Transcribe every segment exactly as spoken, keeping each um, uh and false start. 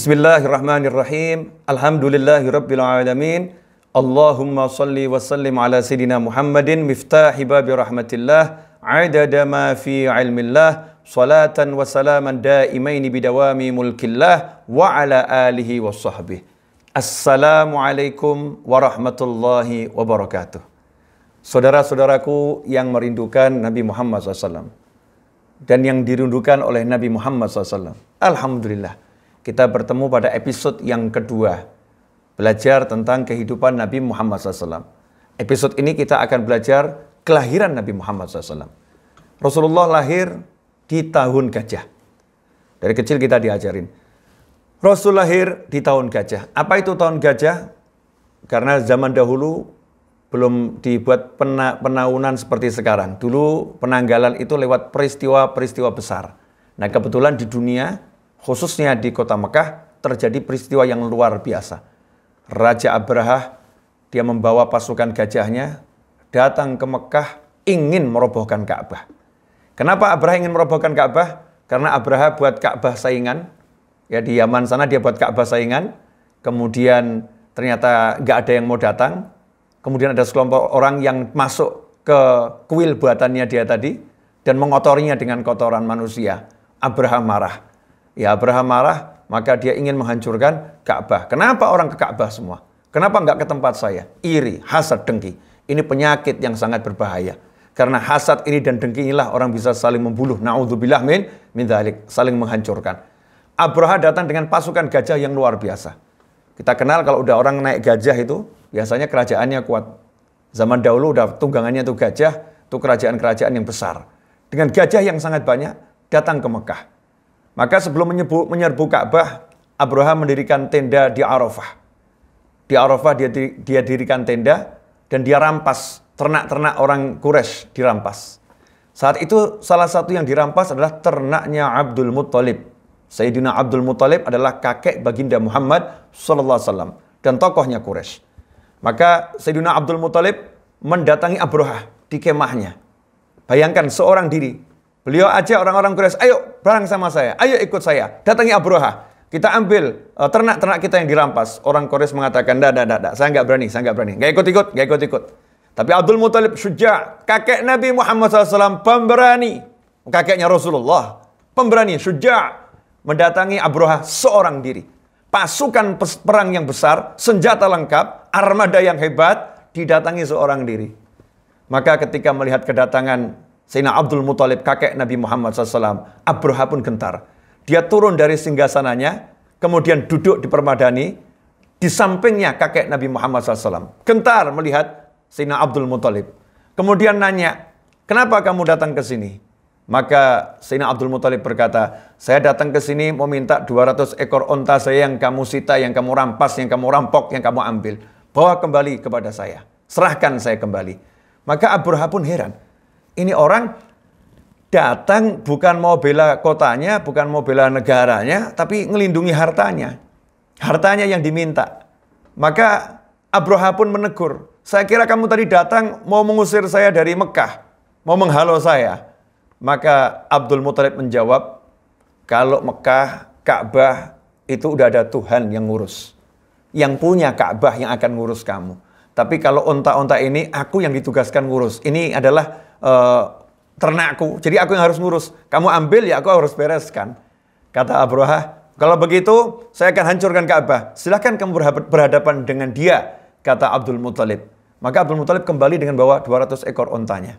Bismillahirrahmanirrahim. Alhamdulillahirrabbilalamin. Allahumma salli wa sallim ala Sayyidina Muhammadin miftahi babi rahmatillah, adada ma fi ilmillah, salatan wa salaman daimaini bidawami mulkillah, wa ala alihi wa sahbihi. Assalamualaikum warahmatullahi wabarakatuh. Saudara-saudaraku yang merindukan Nabi Muhammad shallallahu alaihi wasallam dan yang dirindukan oleh Nabi Muhammad shallallahu alaihi wasallam, alhamdulillah kita bertemu pada episode yang kedua, belajar tentang kehidupan Nabi Muhammad shallallahu alaihi wasallam. Episode ini kita akan belajar kelahiran Nabi Muhammad shallallahu alaihi wasallam. Rasulullah lahir di tahun gajah. Dari kecil kita diajarin. Rasul lahir di tahun gajah. Apa itu tahun gajah? Karena zaman dahulu belum dibuat pena penaunan seperti sekarang. Dulu penanggalan itu lewat peristiwa-peristiwa besar. Nah, kebetulan di dunia, khususnya di kota Mekah, terjadi peristiwa yang luar biasa. Raja Abrahah, dia membawa pasukan gajahnya, datang ke Mekah, ingin merobohkan Ka'bah. Kenapa Abrahah ingin merobohkan Ka'bah? Karena Abrahah buat Ka'bah saingan. Ya, di Yaman sana dia buat Ka'bah saingan. Kemudian ternyata nggak ada yang mau datang. Kemudian ada sekelompok orang yang masuk ke kuil buatannya dia tadi, dan mengotorinya dengan kotoran manusia. Abrahah marah. Ya, Abrahah marah, maka dia ingin menghancurkan Ka'bah. Kenapa orang ke Ka'bah semua? Kenapa nggak ke tempat saya? Iri, hasad, dengki. Ini penyakit yang sangat berbahaya. Karena hasad ini dan dengki inilah orang bisa saling membunuh. Na'udzubillah min, min dzalik, saling menghancurkan. Abrahah datang dengan pasukan gajah yang luar biasa. Kita kenal kalau udah orang naik gajah itu, biasanya kerajaannya kuat. Zaman dahulu udah tunggangannya itu gajah, itu kerajaan-kerajaan yang besar. Dengan gajah yang sangat banyak, datang ke Mekah. Maka sebelum menyerbu Ka'bah, Abrahah mendirikan tenda di Arafah. Di Arafah dia, dia dirikan tenda dan dia rampas. Ternak-ternak orang Quraish dirampas. Saat itu salah satu yang dirampas adalah ternaknya Abdul Muttalib. Sayyidina Abdul Muttalib adalah kakek baginda Muhammad shallallahu alaihi wasallam dan tokohnya Quraish. Maka Sayyidina Abdul Muttalib mendatangi Abrahah di kemahnya. Bayangkan seorang diri. Beliau ajak orang-orang Quraisy, ayo bareng sama saya, ayo ikut saya, datangi Abrahah. Kita ambil ternak-ternak uh, kita yang dirampas. Orang Quraisy mengatakan, ndak, ndak, ndak, saya nggak berani, saya nggak berani. Nggak ikut-ikut, nggak ikut-ikut. Tapi Abdul Muttalib syuja, kakek Nabi Muhammad shallallahu alaihi wasallam, pemberani. Kakeknya Rasulullah, pemberani, syuja. Mendatangi Abrahah seorang diri. Pasukan perang yang besar, senjata lengkap, armada yang hebat, didatangi seorang diri. Maka ketika melihat kedatangan Sayyidina Abdul Muttalib, kakek Nabi Muhammad shallallahu alaihi wasallam, Abrahah pun gentar. Dia turun dari singgasananya, kemudian duduk di permadani, di sampingnya kakek Nabi Muhammad shallallahu alaihi wasallam. Gentar melihat Sayyidina Abdul Muttalib. Kemudian nanya, kenapa kamu datang ke sini? Maka Sayyidina Abdul Muttalib berkata, saya datang ke sini mau minta dua ratus ekor onta saya yang kamu sita, yang kamu rampas, yang kamu rampok, yang kamu ambil. Bawa kembali kepada saya, serahkan saya kembali. Maka Abrahah pun heran. Ini orang datang bukan mau bela kotanya, bukan mau bela negaranya, tapi ngelindungi hartanya. Hartanya yang diminta. Maka Abrahah pun menegur. Saya kira kamu tadi datang mau mengusir saya dari Mekah, mau menghalau saya. Maka Abdul Muttalib menjawab, kalau Mekah, Ka'bah itu udah ada Tuhan yang ngurus. Yang punya Ka'bah yang akan ngurus kamu. Tapi kalau unta-unta ini aku yang ditugaskan ngurus. Ini adalah Uh, ternakku, jadi aku yang harus ngurus. Kamu ambil ya aku harus bereskan. Kata Abrahah, kalau begitu saya akan hancurkan Ka'bah. Silahkan kamu berhadapan dengan dia, kata Abdul Muttalib. Maka Abdul Muttalib kembali dengan bawa dua ratus ekor ontanya.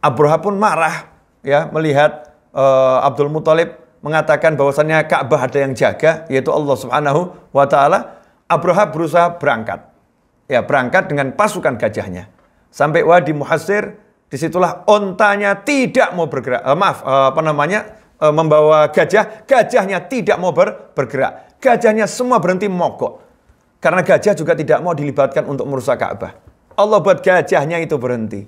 Abrahah pun marah ya melihat uh, Abdul Muttalib mengatakan bahwasannya Ka'bah ada yang jaga, yaitu Allah Subhanahu wa Ta'ala. Abrahah berusaha berangkat, ya berangkat dengan pasukan gajahnya sampai wadi Muhasir. Disitulah ontanya tidak mau bergerak. Eh, maaf, eh, apa namanya? Eh, membawa gajah. Gajahnya tidak mau ber, bergerak. Gajahnya semua berhenti mogok. Karena gajah juga tidak mau dilibatkan untuk merusak Ka'bah. Allah buat gajahnya itu berhenti.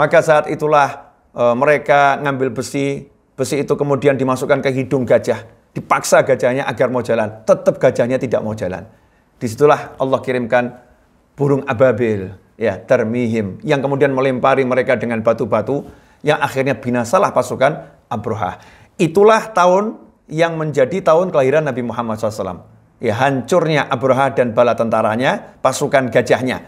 Maka saat itulah eh, mereka ngambil besi. Besi itu kemudian dimasukkan ke hidung gajah. Dipaksa gajahnya agar mau jalan. Tetap gajahnya tidak mau jalan. Disitulah Allah kirimkan burung ababil, ya termihim, yang kemudian melempari mereka dengan batu-batu, yang akhirnya binasalah pasukan Abrahah. Itulah tahun yang menjadi tahun kelahiran Nabi Muhammad shallallahu alaihi wasallam. ya, hancurnya Abrahah dan bala tentaranya, pasukan gajahnya.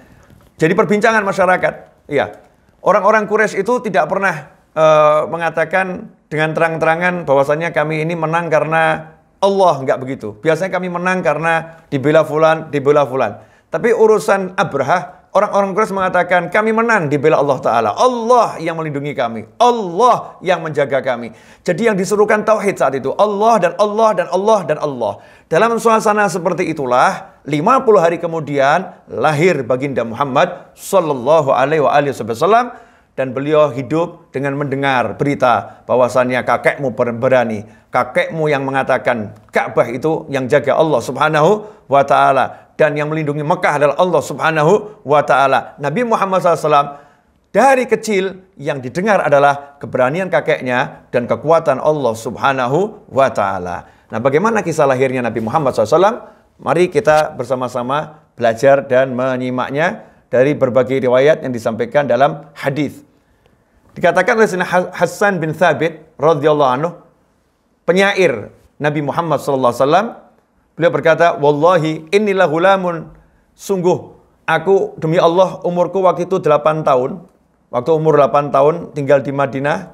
Jadi perbincangan masyarakat, ya, orang-orang Quraisy itu tidak pernah uh, mengatakan dengan terang-terangan bahwasannya kami ini menang karena Allah, nggak begitu. Biasanya kami menang karena dibela fulan, dibela fulan. Tapi urusan Abrahah, orang-orang Quraisy mengatakan kami menang dibela Allah Ta'ala. Allah yang melindungi kami, Allah yang menjaga kami. Jadi yang diserukan tauhid saat itu, Allah dan Allah dan Allah dan Allah. Dalam suasana seperti itulah, lima puluh hari kemudian lahir baginda Muhammad Sallallahu Alaihi Wasallam. Dan beliau hidup dengan mendengar berita bahwasannya kakekmu berani, kakekmu yang mengatakan Ka'bah itu yang jaga Allah Subhanahu wa Ta'ala, dan yang melindungi Mekah adalah Allah Subhanahu wa Ta'ala. Nabi Muhammad shallallahu alaihi wasallam dari kecil yang didengar adalah keberanian kakeknya dan kekuatan Allah Subhanahu wa Ta'ala. Nah, bagaimana kisah lahirnya Nabi Muhammad shallallahu alaihi wasallam? Mari kita bersama-sama belajar dan menyimaknya dari berbagai riwayat yang disampaikan dalam hadis. Dikatakan oleh Hasan bin Thabit radhiyallahu anhu, penyair Nabi Muhammad sallallahu alaihi wasallam, beliau berkata, "Wallahi innilah hulamun, sungguh aku demi Allah umurku waktu itu delapan tahun. Waktu umur delapan tahun tinggal di Madinah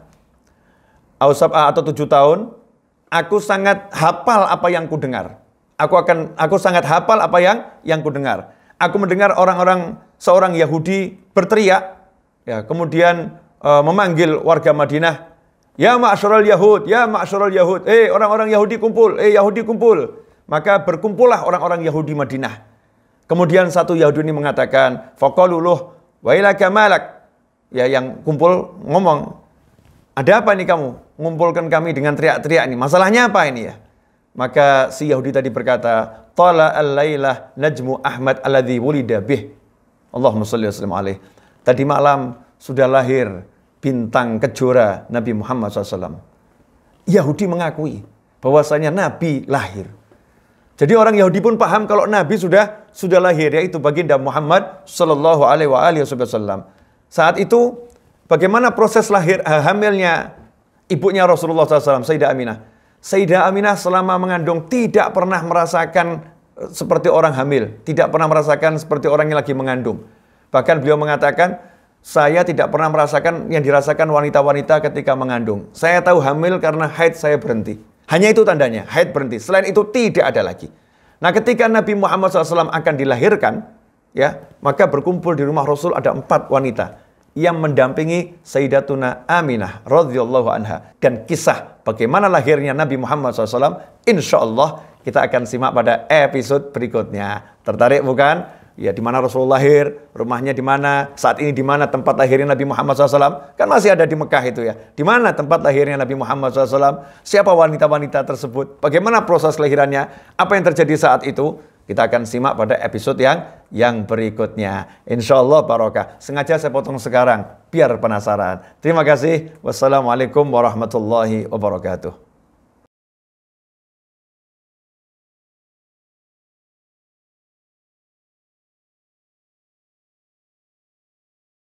atau tujuh tahun, aku sangat hafal apa yang ku dengar. Aku akan aku sangat hafal apa yang yang ku dengar. Aku mendengar orang-orang seorang Yahudi berteriak, ya, kemudian Uh, memanggil warga Madinah, ya ma'asyaral Yahud, ya ma'asyaral Yahud, eh orang-orang Yahudi kumpul, eh Yahudi kumpul. Maka berkumpullah orang-orang Yahudi Madinah. Kemudian satu Yahudi ini mengatakan, fakaluluh wailaka malak, ya, yang kumpul ngomong, ada apa ini kamu mengumpulkan kami dengan teriak-teriak ini, masalahnya apa ini, ya? Maka si Yahudi tadi berkata, tala al-lailah najmu Ahmad alladhi wulida bih. Allahumma salli wa sallim alaihi. Tadi malam sudah lahir bintang kejora Nabi Muhammad shallallahu alaihi wasallam. Yahudi mengakui bahwasanya Nabi lahir. Jadi orang Yahudi pun paham kalau Nabi sudah sudah lahir, yaitu baginda Muhammad Shallallahu Alaihi Wasallam. Saat itu bagaimana proses lahir hamilnya ibunya Rasulullah shallallahu alaihi wasallam, Sayyidah Aminah. Sayyidah Aminah selama mengandung tidak pernah merasakan seperti orang hamil, tidak pernah merasakan seperti orang yang lagi mengandung. Bahkan beliau mengatakan, saya tidak pernah merasakan yang dirasakan wanita-wanita ketika mengandung. Saya tahu hamil karena haid saya berhenti. Hanya itu tandanya, haid berhenti. Selain itu tidak ada lagi. Nah, ketika Nabi Muhammad shallallahu alaihi wasallam akan dilahirkan, ya, maka berkumpul di rumah Rasul ada empat wanita yang mendampingi Sayyidatuna Aminah radhiyallahu anha. Dan kisah bagaimana lahirnya Nabi Muhammad shallallahu alaihi wasallam, insya Allah kita akan simak pada episode berikutnya. Tertarik bukan? Ya, di mana Rasulullah lahir, rumahnya di mana, saat ini di mana tempat lahirnya Nabi Muhammad shallallahu alaihi wasallam, kan masih ada di Mekah itu, ya. Di mana tempat lahirnya Nabi Muhammad shallallahu alaihi wasallam, siapa wanita-wanita tersebut, bagaimana proses lahirannya, apa yang terjadi saat itu, kita akan simak pada episode yang yang berikutnya. Insya Allah barokah. Sengaja saya potong sekarang, biar penasaran. Terima kasih. Wassalamualaikum warahmatullahi wabarakatuh.